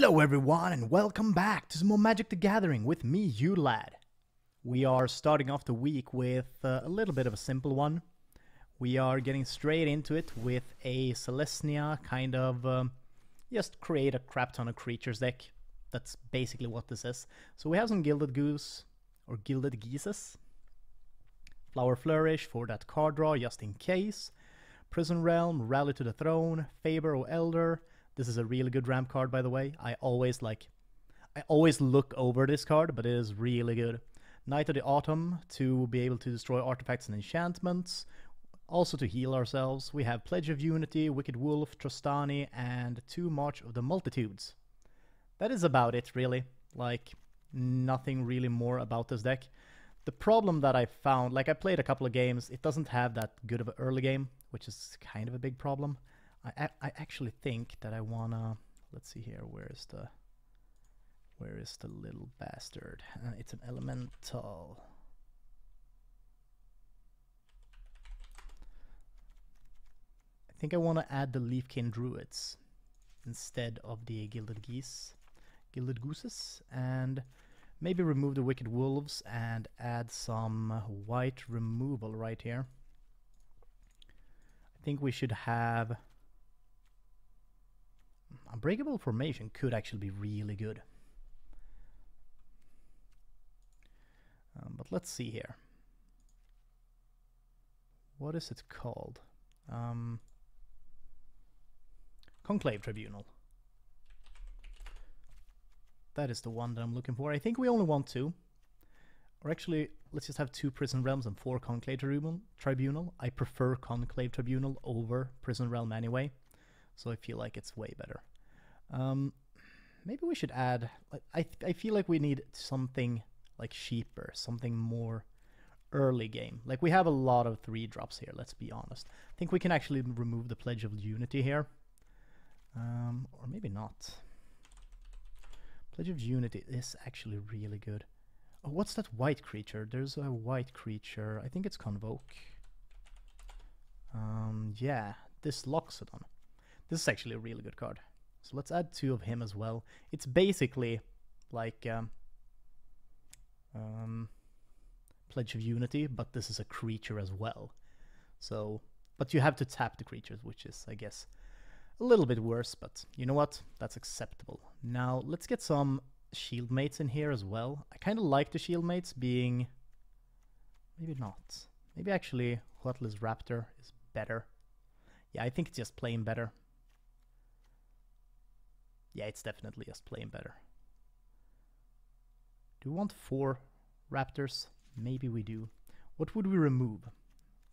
Hello everyone and welcome back to some more Magic the Gathering with me, Udalad. We are starting off the week with a little bit of a simple one. We are getting straight into it with a Selesnya kind of just create a crap ton of creatures deck. That's basically what this is. So we have some Gilded Goose, or Gilded Geese. Flower Flourish for that card draw just in case. Prison Realm, Rally to the Throne, Favor of Elder. This is a really good ramp card, by the way. I always look over this card, but it is really good. Knight of the Autumn to be able to destroy artifacts and enchantments. Also to heal ourselves. We have Pledge of Unity, Wicked Wolf, Trostani, and 2 March of the Multitudes. That is about it, really. Like, nothing really more about this deck. The problem that I found, like I played a couple of games, it doesn't have that good of an early game, which is kind of a big problem. I actually think that I wanna, let's see here, where is the little bastard? It's an elemental. I think I wanna add the Leafkin Druids instead of the Gilded Gooses, and maybe remove the Wicked Wolves and add some white removal right here. I think we should have Unbreakable Formation could actually be really good. But let's see here. What is it called? Conclave Tribunal. That is the one that I'm looking for. I think we only want 2. Or actually, let's just have 2 Prison Realms and 4 Conclave Tribunal. I prefer Conclave Tribunal over Prison Realm anyway. So I feel like it's way better. Maybe we should add... I feel like we need something like cheaper, something more early game. Like we have a lot of 3-drops here, let's be honest. I think we can actually remove the Pledge of Unity here. Or maybe not. Pledge of Unity is actually really good. Oh, what's that white creature? There's a white creature. I think it's Convoke. Yeah, this Loxodon. This is actually a really good card. So let's add 2 of him as well. It's basically like Pledge of Unity, but this is a creature as well. So, but you have to tap the creatures, which is, I guess, a little bit worse. But you know what? That's acceptable. Now, let's get some shield mates in here as well. I kind of like the shield mates being... Maybe not. Maybe actually Heartless Raptor is better. Yeah, I think it's just playing better. Yeah, it's definitely just playing better. Do we want 4 raptors? Maybe we do. What would we remove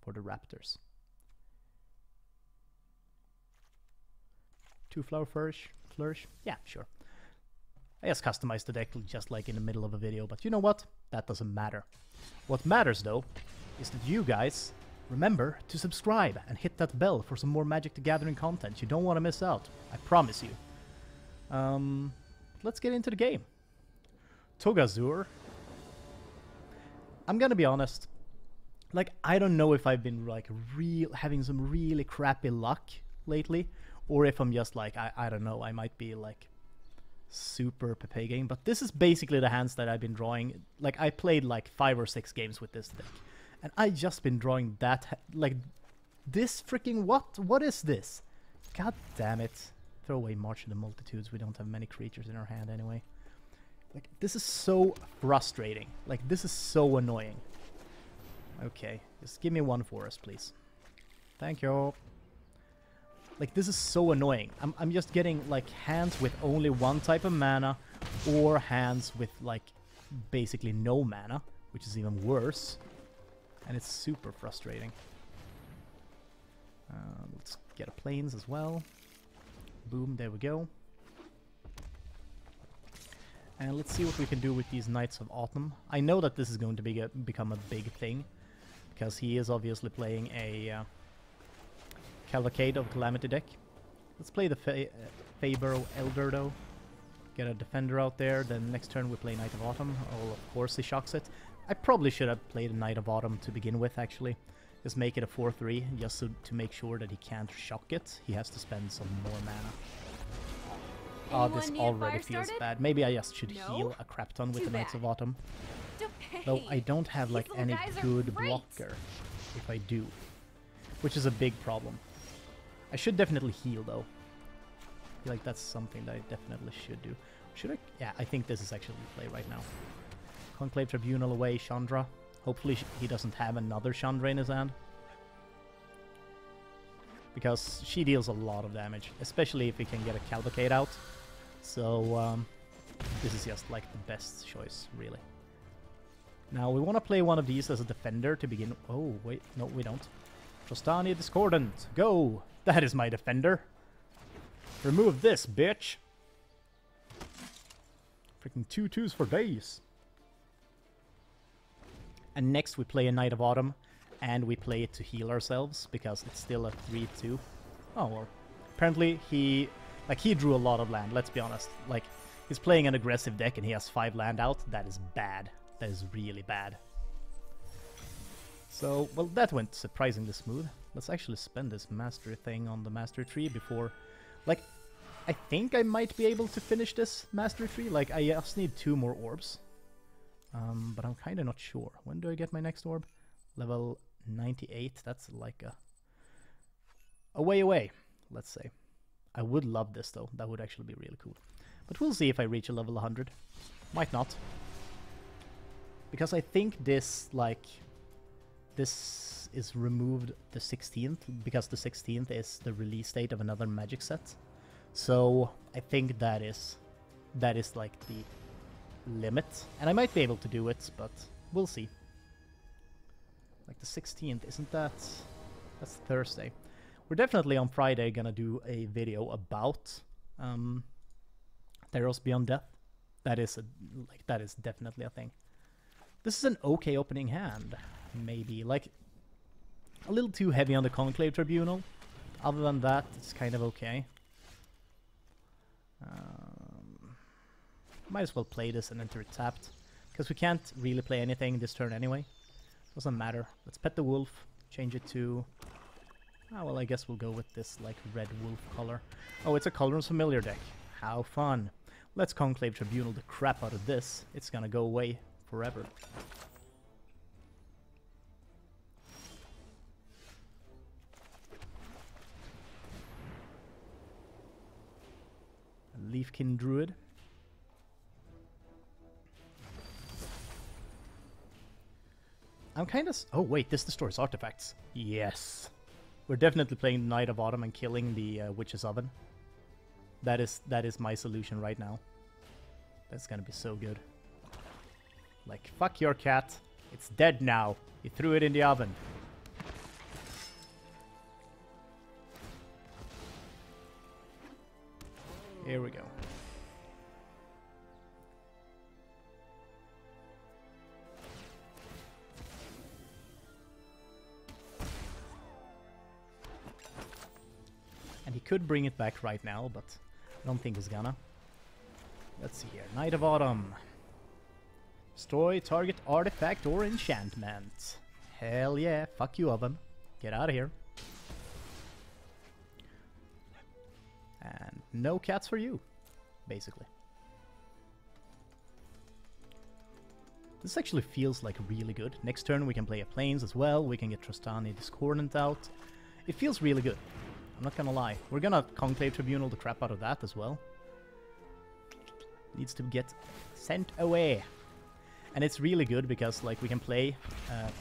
for the raptors? 2 Flower Flourish? Yeah, sure. I just customized the deck just like in the middle of a video, but you know what? That doesn't matter. What matters, though, is that you guys remember to subscribe and hit that bell for some more Magic the Gathering content. You don't want to miss out. I promise you. Let's get into the game. Togazur. I'm gonna be honest. Like, I don't know if I've been like having some really crappy luck lately, or if I'm just like I don't know. I might be like super Pepe game, but this is basically the hands that I've been drawing. Like I played like 5 or 6 games with this deck, and I just been drawing that like this freaking what? What is this? God damn it. Throw away March of the Multitudes, we don't have many creatures in our hand anyway. Like, this is so frustrating. Like, this is so annoying. Okay, just give me 1 for us, please. Thank you. Like, this is so annoying. I'm just getting, like, hands with only 1 type of mana, or hands with, like, basically no mana, which is even worse. And it's super frustrating. Let's get a Plains as well. Boom, there we go. And let's see what we can do with these Knights of Autumn. I know that this is going to become a big thing, because he is obviously playing a Cavalcade of Calamity deck. Let's play the Faber Elder, though. Get a Defender out there, then next turn we play Knight of Autumn. Oh, of course he shocks it. I probably should have played a Knight of Autumn to begin with, actually. Just make it a 4-3, just to make sure that he can't shock it. He has to spend some more mana. Oh, this already feels bad. Maybe I just should heal a Krapton with the Knights of Autumn. Though I don't have like any good blocker if I do, which is a big problem. I should definitely heal though. I feel like that's something that I definitely should do. Should I? Yeah, I think this is actually the play right now. Conclave Tribunal away, Chandra. Hopefully he doesn't have another Chandra in his hand, because she deals a lot of damage, especially if he can get a Cavalcade out. So this is just like the best choice, really. Now we want to play one of these as a defender to begin. Oh wait, no we don't. Trostani Discordant, go! That is my defender. Remove this, bitch. Freaking 2/2s for days. And next we play a Knight of Autumn, and we play it to heal ourselves, because it's still a 3-2. Oh, well. Apparently he drew a lot of land, let's be honest. Like, he's playing an aggressive deck and he has 5 land out. That is bad. That is really bad. So, well, that went surprisingly smooth. Let's actually spend this mastery thing on the mastery tree before... Like, I think I might be able to finish this mastery tree. Like, I just need 2 more orbs. But I'm kind of not sure. When do I get my next orb? Level 98. That's like a way away, let's say. I would love this, though. That would actually be really cool. But we'll see if I reach a level 100. Might not. Because I think this, like... This is removed the 16th, because the 16th is the release date of another Magic set. So I think that is like the limit. And I might be able to do it, but we'll see. Like the 16th, isn't that... That's Thursday. We're definitely on Friday gonna do a video about Theros Beyond Death. That is definitely a thing. This is an okay opening hand, maybe. Like, a little too heavy on the Conclave Tribunal. Other than that, it's kind of okay. Might as well play this and enter it tapped, because we can't really play anything this turn anyway. Doesn't matter. Let's pet the wolf, change it to... Ah, well, I guess we'll go with this, like, red wolf color. Oh, it's a Cauldron's Familiar deck. How fun. Let's Conclave Tribunal the crap out of this. It's gonna go away forever. A Leafkin Druid. I'm kind of... Oh, wait, this destroys artifacts. Yes. We're definitely playing Knight of Autumn and killing the Witch's Oven. That is my solution right now. That's gonna be so good. Like, fuck your cat. It's dead now. You threw it in the oven. Here we go. He could bring it back right now, but I don't think he's gonna. Let's see here. Knight of Autumn. Destroy target artifact or enchantment. Hell yeah. Fuck you, oven. Get out of here. And no cats for you, basically. This actually feels like really good. Next turn we can play a Plains as well. We can get Trostani Discordant out. It feels really good. I'm not gonna lie. We're gonna Conclave Tribunal the crap out of that as well. Needs to get sent away. And it's really good because, like, we can play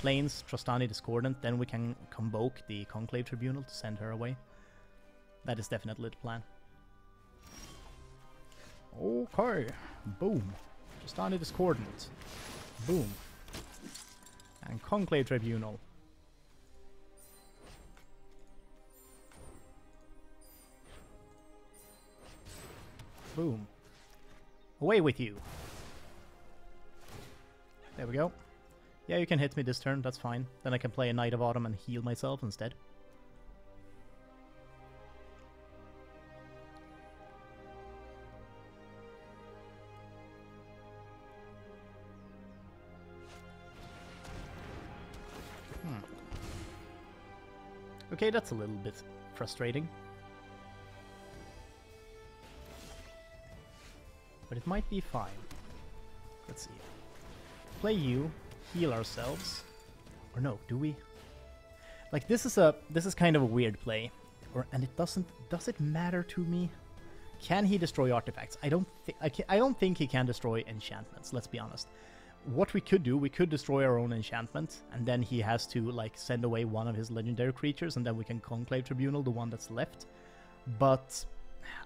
Plains, Trostani Discordant, then we can Convoke the Conclave Tribunal to send her away. That is definitely the plan. Okay. Boom. Trostani Discordant. Boom. And Conclave Tribunal. Boom. Away with you. There we go. Yeah, you can hit me this turn, that's fine. Then I can play a Knight of Autumn and heal myself instead. Okay, that's a little bit frustrating. but it might be fine. Let's see. Play you, heal ourselves. Or no, do we? Like, this is kind of a weird play. And it does it matter to me? Can he destroy artifacts? I don't think he can destroy enchantments, let's be honest. What we could do, we could destroy our own enchantment, and then he has to, like, send away one of his legendary creatures, and then we can Conclave Tribunal, the one that's left. But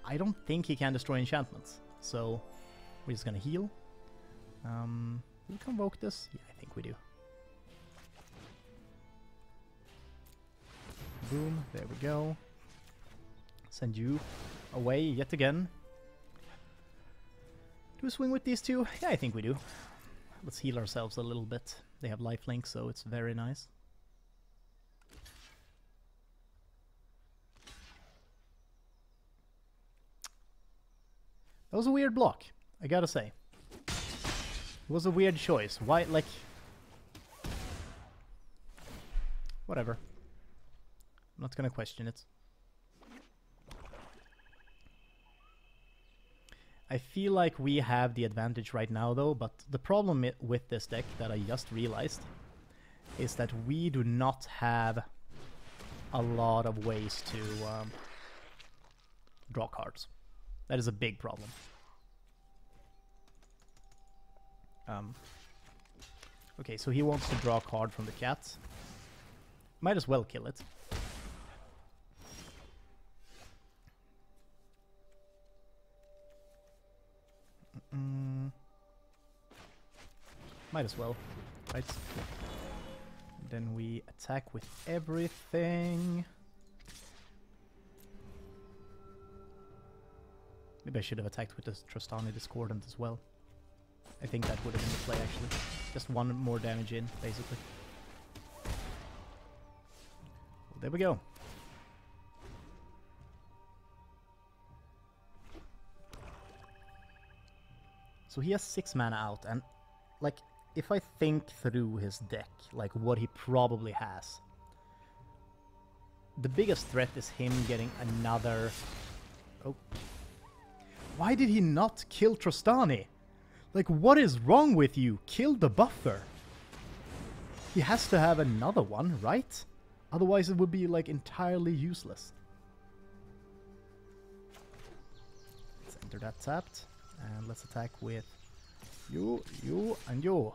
I don't think he can destroy enchantments, so we're just gonna heal. Do we Convoke this? Yeah, I think we do. Boom, there we go. Send you away yet again. Do we swing with these two? Yeah, I think we do. Let's heal ourselves a little bit. They have lifelink, so it's very nice. That was a weird block, I gotta say. It was a weird choice. Why, like... Whatever. I'm not gonna question it. I feel like we have the advantage right now, though, but the problem with this deck that I just realized is that we do not have a lot of ways to draw cards. That is a big problem. Okay, so he wants to draw a card from the cat. Might as well kill it. Might as well, right? Then we attack with everything. Maybe I should have attacked with this Trostani Discordant as well. I think that would have been the play, actually. Just one more damage in, basically. Well, there we go. So he has 6 mana out, and, like, if I think through his deck, like, what he probably has, the biggest threat is him getting another... Oh. Why did he not kill Trostani? Like, what is wrong with you? Kill the buffer. He has to have another one, right? Otherwise it would be, like, entirely useless. Let's enter that tapped. And let's attack with you, you, and you.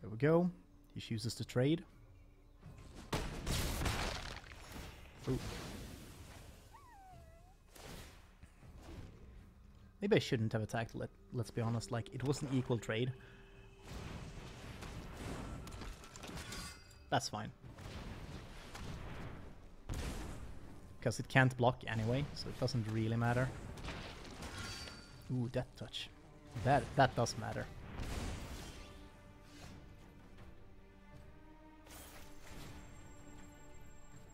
There we go. He chooses to trade. Ooh. Maybe I shouldn't have attacked, let's be honest. Like, it was an equal trade. That's fine. Because it can't block anyway, so it doesn't really matter. Ooh, Death Touch. That does matter.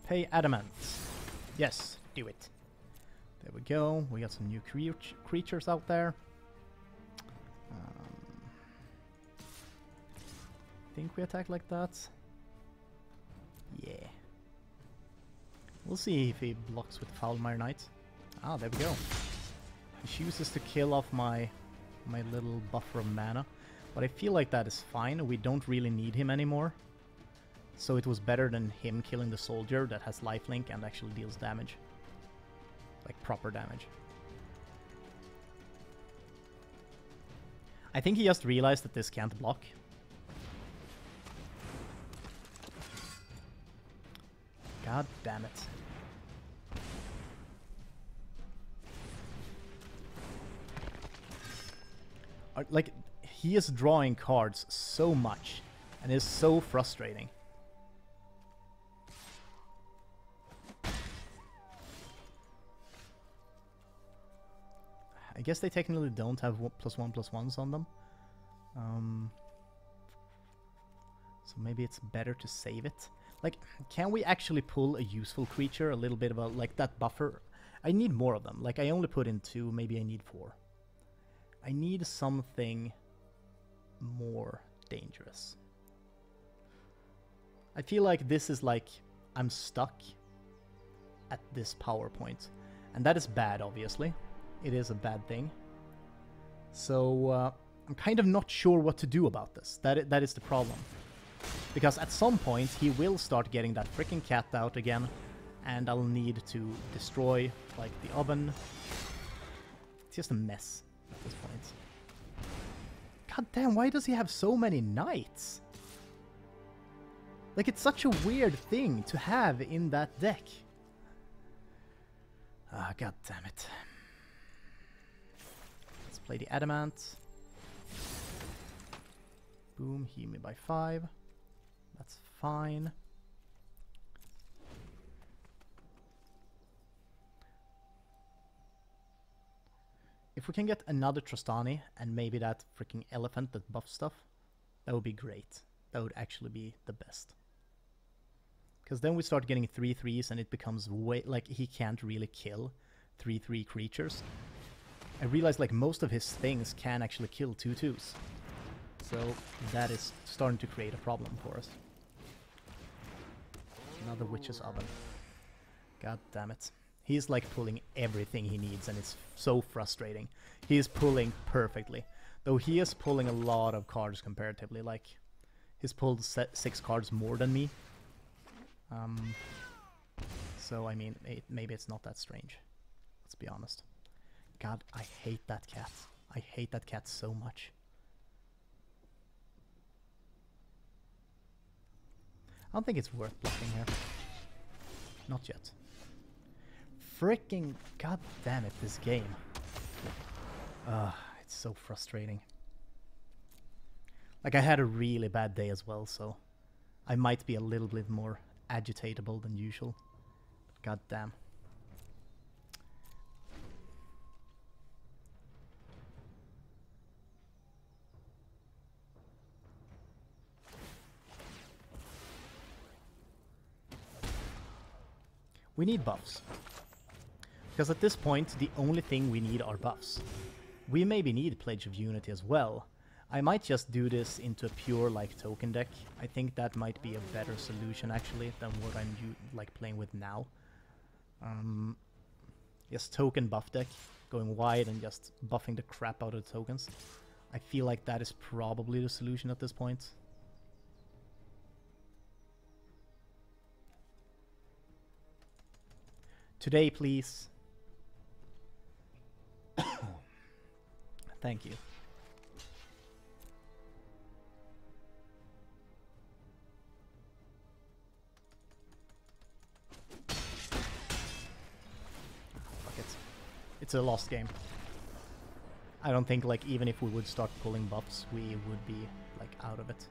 Pay Adamant. Yes, do it. There we go. We got some new creatures out there. I think we attack like that. Yeah. We'll see if he blocks with Foulmire Knight. Ah, there we go. He chooses to kill off my little buffer of mana. But I feel like that is fine. We don't really need him anymore. So it was better than him killing the soldier that has lifelink and actually deals damage. Like, proper damage. I think he just realized that this can't block. God damn it. Like, he is drawing cards so much, and it's so frustrating. I guess they technically don't have +1/+1s on them. So maybe it's better to save it. Like, can we actually pull a useful creature? A little bit of a, like, that buffer. I need more of them. Like, I only put in 2, maybe I need 4. I need something more dangerous. I feel like this is like, I'm stuck at this power point. And that is bad, obviously. It is a bad thing. So I'm kind of not sure what to do about this. That is the problem. Because at some point he will start getting that freaking cat out again. And I'll need to destroy, like, the oven. It's just a mess at this point. God damn, why does he have so many knights? Like, it's such a weird thing to have in that deck. Ah, god damn it. Let's play the adamant. Boom, heal me by 5. That's fine. If we can get another Trostani and maybe that freaking elephant that buffs stuff, that would be great. That would actually be the best. Because then we start getting 3/3s and it becomes way... like, he can't really kill 3/3 creatures. I realized, like, most of his things can actually kill 2/2s. So that is starting to create a problem for us. Another Witch's Oven. God damn it. He's, like, pulling everything he needs, and it's so frustrating. He is pulling perfectly. Though he is pulling a lot of cards comparatively, like... he's pulled 6 cards more than me. So, I mean, maybe it's not that strange. Let's be honest. God, I hate that cat. I hate that cat so much. I don't think it's worth blocking here. Not yet. Freaking god damn it, this game. It's so frustrating. Like, I had a really bad day as well, so I might be a little bit more agitatable than usual. God damn. We need buffs. Because at this point, the only thing we need are buffs. We maybe need Pledge of Unity as well. I might just do this into a pure, like, token deck. I think that might be a better solution, actually, than what I'm, like, playing with now. Just token buff deck, going wide and just buffing the crap out of the tokens. I feel like that is probably the solution at this point. Today, please. Thank you. It's a lost game. I don't think, like, even if we would start pulling buffs, we would be, like, out of it.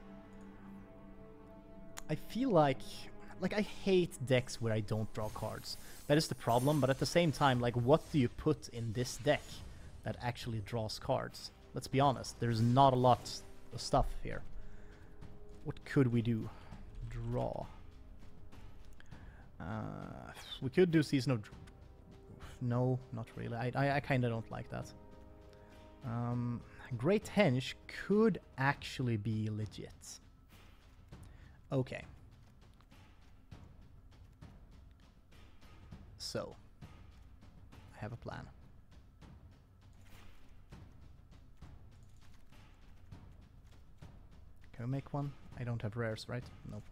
I feel like... like, I hate decks where I don't draw cards. That is the problem, but at the same time, like, what do you put in this deck that actually draws cards? Let's be honest, there's not a lot of stuff here. What could we do? Draw. We could do Season of... no, not really. I kind of don't like that. Great Henge could actually be legit. Okay. So, I have a plan. Can we make one? I don't have rares, right? Nope.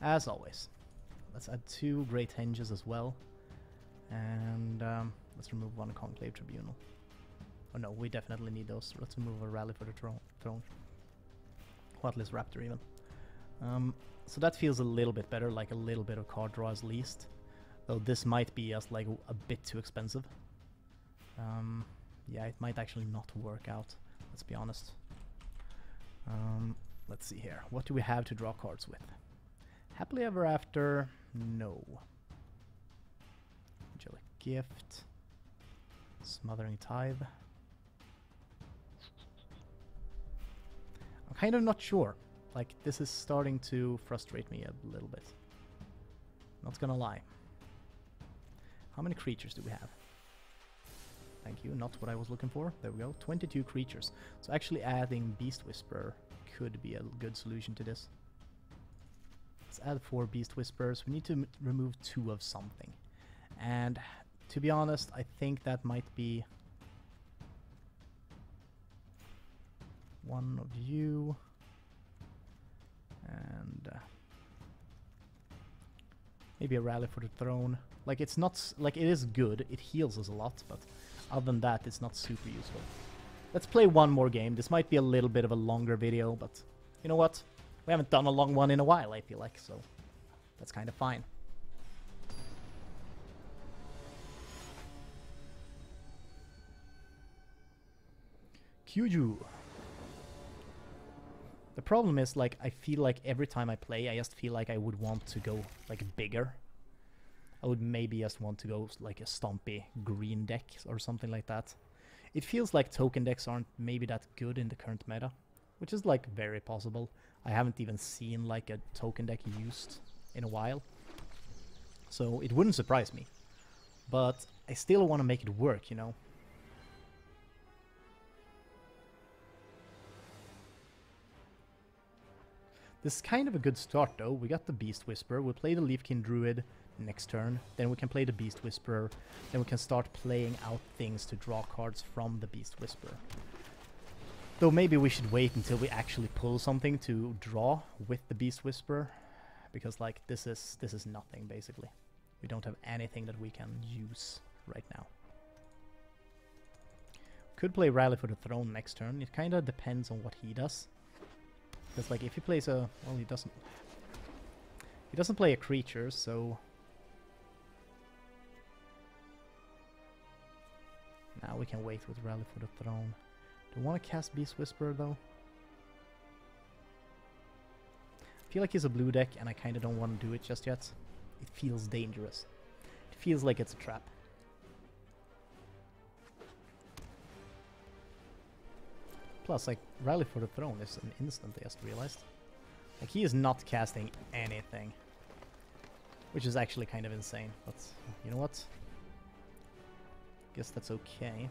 As always. Let's add 2 Great Henges as well. And let's remove 1 Conclave Tribunal. Oh no, we definitely need those. Let's remove a Rally for the Throne. Heartless Raptor even. So that feels a little bit better, like a little bit of card draw at least. Though this might be just like a bit too expensive. Yeah, it might actually not work out, let's be honest. Let's see here. What do we have to draw cards with? Happily Ever After? No. Gift, Smothering Tithe. I'm kind of not sure. Like, this is starting to frustrate me a little bit. Not gonna lie. How many creatures do we have? Thank you, not what I was looking for. There we go, 22 creatures. So actually adding Beast Whisperer could be a good solution to this. Let's add 4 Beast Whisperers. We need to remove 2 of something. And to be honest, I think that might be one of you. And maybe a Rally for the Throne. Like, it's not, like, it is good. It heals us a lot, but other than that, it's not super useful. Let's play one more game. This might be a little bit of a longer video, but you know what? We haven't done a long one in a while, I feel like, so that's kind of fine. Kyuju. The problem is, like, I feel like every time I play, I just feel like I would want to go, like, bigger. I would maybe just want to go, like, a stompy green deck or something like that. It feels like token decks aren't maybe that good in the current meta, which is, like, very possible. I haven't even seen, like, a token deck used in a while. So it wouldn't surprise me. But I still want to make it work, you know? This is kind of a good start, though. We got the Beast Whisperer. We'll play the Leafkin Druid next turn. Then we can play the Beast Whisperer. Then we can start playing out things to draw cards from the Beast Whisperer. Though maybe we should wait until we actually pull something to draw with the Beast Whisperer. Because, like, this is nothing, basically. We don't have anything that we can use right now. Could play Rally for the Throne next turn. It kind of depends on what he does. Because, like, if he plays a... well, he doesn't play a creature, so... now we can wait with Rally for the Throne. Do I want to cast Beast Whisperer, though? I feel like he's a blue deck, and I kind of don't want to do it just yet. It feels dangerous. It feels like it's a trap. Plus, like, Rally for the Throne is an instant, I just realized. Like, he is not casting anything. Which is actually kind of insane, but you know what? Guess that's okay.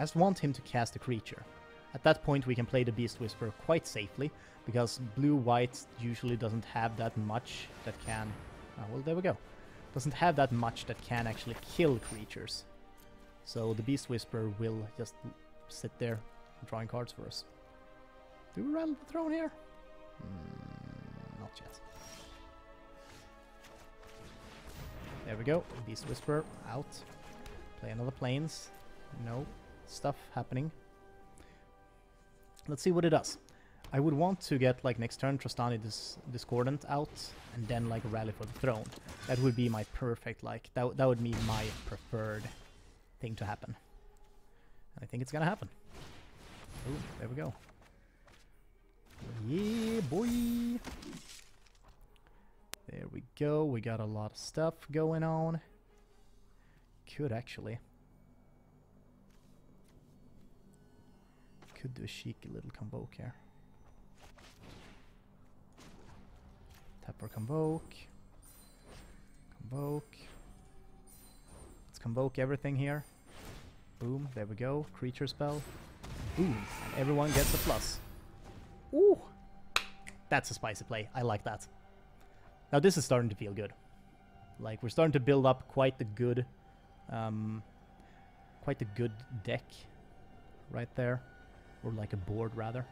I just want him to cast a creature. At that point, we can play the Beast Whisperer quite safely, because blue-white usually doesn't have that much that can... oh, well, there we go. Doesn't have that much that can actually kill creatures. So the Beast Whisperer will just sit there drawing cards for us. Do we Rattle the Throne here? Not yet. There we go. Beast Whisperer out. Play another Plains. No stuff happening. Let's see what it does. I would want to get, like, next turn Trostani Discordant out, and then, like, Rally for the Throne. That would be my perfect, like, that would be my preferred thing to happen. And I think it's gonna happen. Ooh, there we go. Yeah, boy! There we go. We got a lot of stuff going on. Could actually. Could do a cheeky little Convoke here. Tap for Convoke. Convoke. Let's Convoke everything here. Boom, there we go. Creature spell. Boom. And everyone gets a plus. Ooh! That's a spicy play. I like that. Now this is starting to feel good. Like, we're starting to build up quite a good deck right there. Or like a board, rather.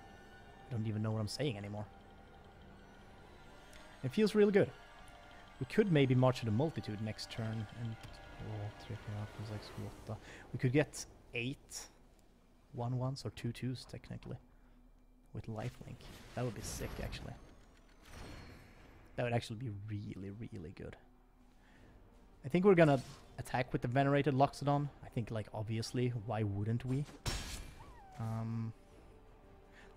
I don't even know what I'm saying anymore. It feels real good. We could maybe March of the Multitude next turn. And we could get 8/1/1s or 2/2s technically with lifelink. That would be sick, actually. That would actually be really, really good. I think we're gonna attack with the Venerated Loxodon. I think, like, obviously, why wouldn't we?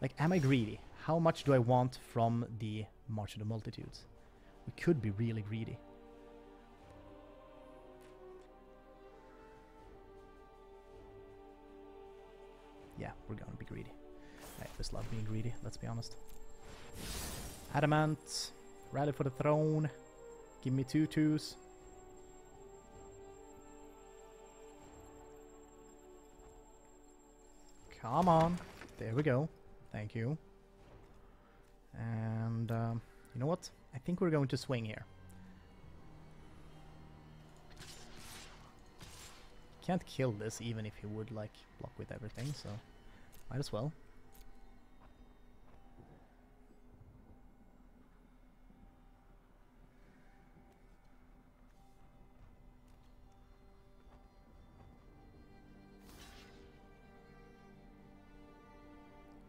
Like, am I greedy? How much do I want from the March of the Multitudes? We could be really greedy. Yeah, we're gonna be greedy. I just love being greedy, let's be honest. Adamant. Rally for the Throne. Give me 2/2s. Come on. There we go. Thank you. And, you know what? I think we're going to swing here. Can't kill this even if he would like block with everything, so might as well.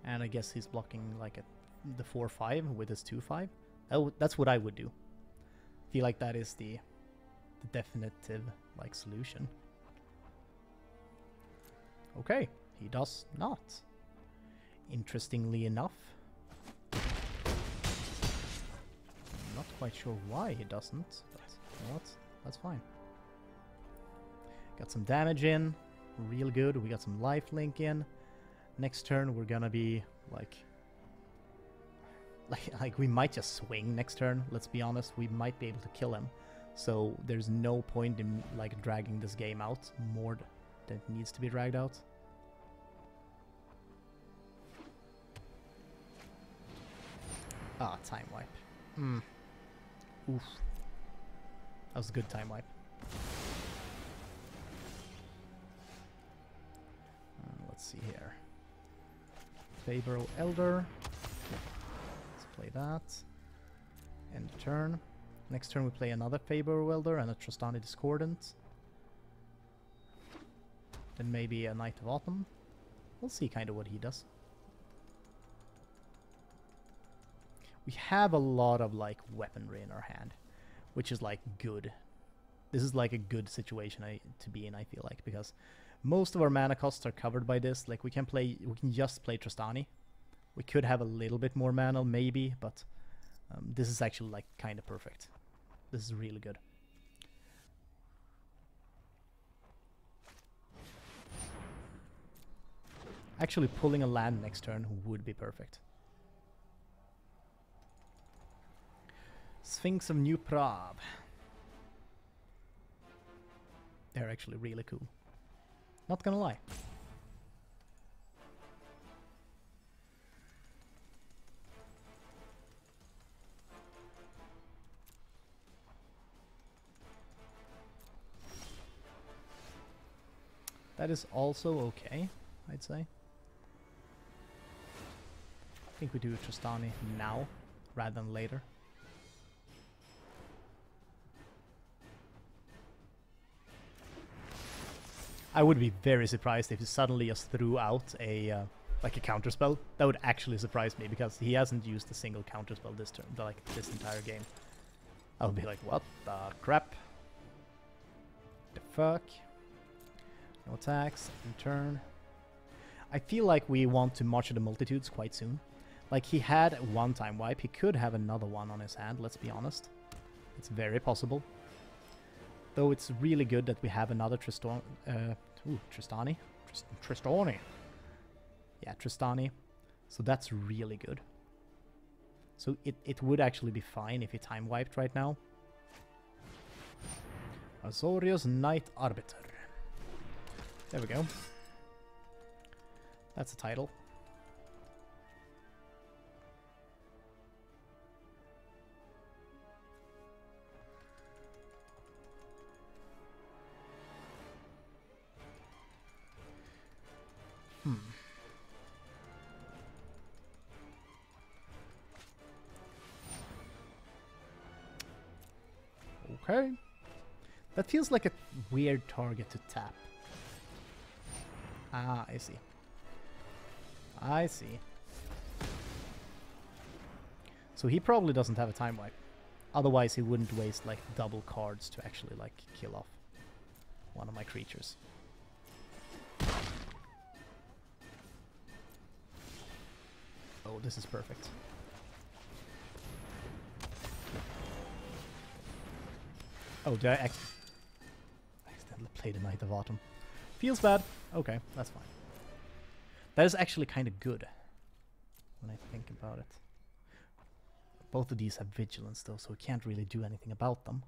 And I guess he's blocking like the 4-5 with his 2-5. That's what I would do. I feel like that is the definitive like solution. Okay, he does not. Interestingly enough, I'm not quite sure why he doesn't, but you know what? That's fine. Got some damage in, real good. We got some lifelink in. Next turn we're gonna be like we might just swing next turn. Let's be honest, we might be able to kill him. So there's no point in like dragging this game out more than it needs to be dragged out. Ah, time wipe. Oof. That was a good time wipe. Let's see here. Favor of Elder. Let's play that. End turn. Next turn we play another Faber Welder and a Trostani Discordant. Then maybe a Knight of Autumn. We'll see kind of what he does. We have a lot of like weaponry in our hand, which is like good. This is like a good situation to be in, I feel like, because most of our mana costs are covered by this. Like we can just play Trostani. We could have a little bit more mana maybe, but this is actually like kind of perfect. This is really good. Actually pulling a land next turn would be perfect. Sphinx of New Prab. They're actually really cool. Not gonna lie. That is also okay, I'd say. I think we do a Trostani now, rather than later. I would be very surprised if he suddenly just threw out a like a counterspell. That would actually surprise me, because he hasn't used a single counterspell this turn, like this entire game. I'll be like, what the crap? The fuck? No attacks, in turn. I feel like we want to March of the Multitudes quite soon. Like, he had one time wipe. He could have another one on his hand, let's be honest. It's very possible. Though it's really good that we have another Trostani. So that's really good. So it would actually be fine if he time wiped right now. Azorius Knight Arbiter. There we go. That's a title. Okay. That feels like a weird target to tap. Ah, I see. I see. So he probably doesn't have a time wipe. Otherwise he wouldn't waste like double cards to actually like kill off one of my creatures. Oh, this is perfect. Oh, did I accidentally play the Knight of Autumn? Feels bad. Okay, that's fine. That is actually kind of good when I think about it. Both of these have vigilance though, so we can't really do anything about them.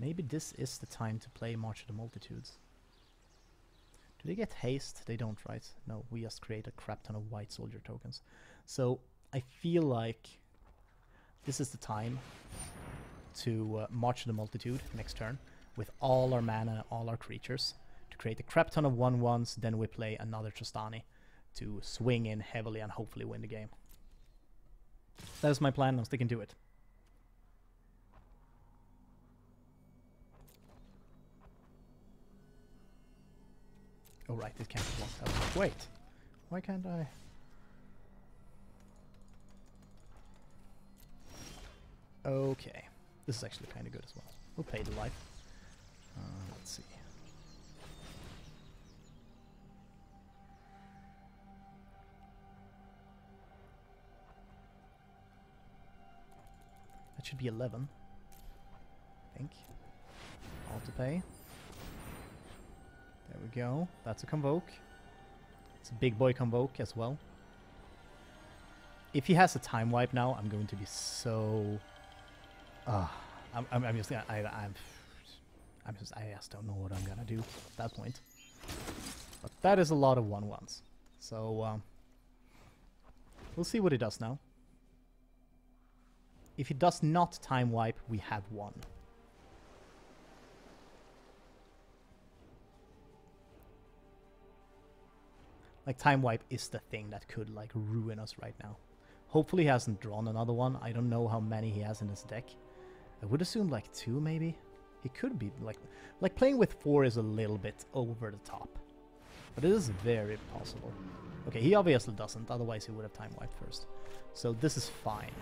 Maybe this is the time to play March of the Multitudes. Do they get haste? They don't, right? No, we just create a crap ton of white soldier tokens. So I feel like This is the time to March the Multitude next turn with all our mana and all our creatures to create a crap ton of 1/1s, then we play another Trostani to swing in heavily and hopefully win the game. That is my plan, I'm sticking to it. Oh right, it can't be blocked out. Wait, why can't I? Okay, this is actually kind of good as well. We'll pay the life. Let's see. That should be 11, I think. All to pay. There we go. That's a Convoke. It's a big boy Convoke as well. If he has a time wipe now, I'm going to be so... I just don't know what I'm gonna do at that point. But that is a lot of 1/1s. So, we'll see what he does now. If he does not time wipe, we have won. Like, time wipe is the thing that could, like, ruin us right now. Hopefully he hasn't drawn another one. I don't know how many he has in his deck. I would assume, like, 2, maybe? He could be, like playing with 4 is a little bit over the top. But it is very possible. Okay, he obviously doesn't, otherwise he would have time wiped first. So this is fine.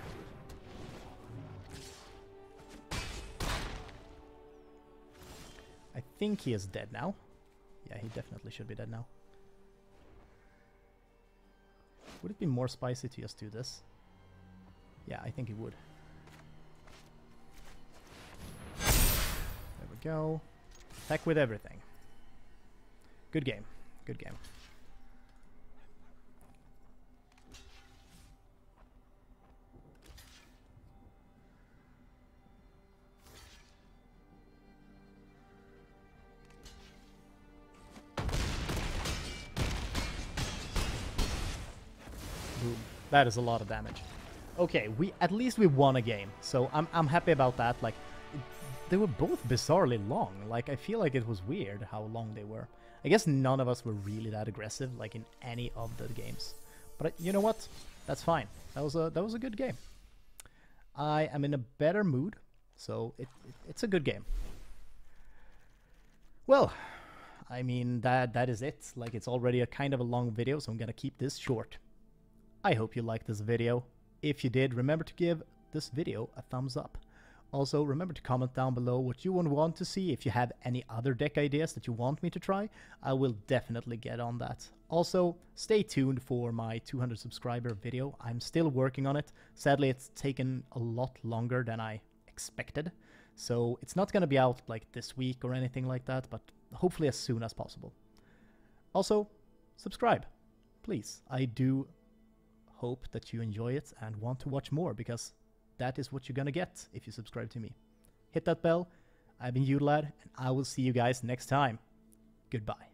I think he is dead now. Yeah, he definitely should be dead now. Would it be more spicy to just do this? Yeah, I think it would. There we go. Attack with everything. Good game. Good game. That is a lot of damage. Okay, at least we won a game, so I'm happy about that. Like, they were both bizarrely long. Like, I feel like it was weird how long they were. I guess none of us were really that aggressive, like, in any of the games. But you know what? That's fine. That was a good game. I am in a better mood, so it's a good game. Well, I mean that is it. Like, it's already a kind of a long video, so I'm gonna keep this short. I hope you liked this video. If you did, remember to give this video a thumbs up. Also, remember to comment down below what you would want to see. If you have any other deck ideas that you want me to try, I will definitely get on that. Also, stay tuned for my 200 subscriber video. I'm still working on it. Sadly, it's taken a lot longer than I expected. So it's not going to be out like this week or anything like that, but hopefully as soon as possible. Also, subscribe, please. I do hope that you enjoy it and want to watch more, because that is what you're gonna get if you subscribe to me. Hit that bell. I've been Udalad, and I will see you guys next time. Goodbye.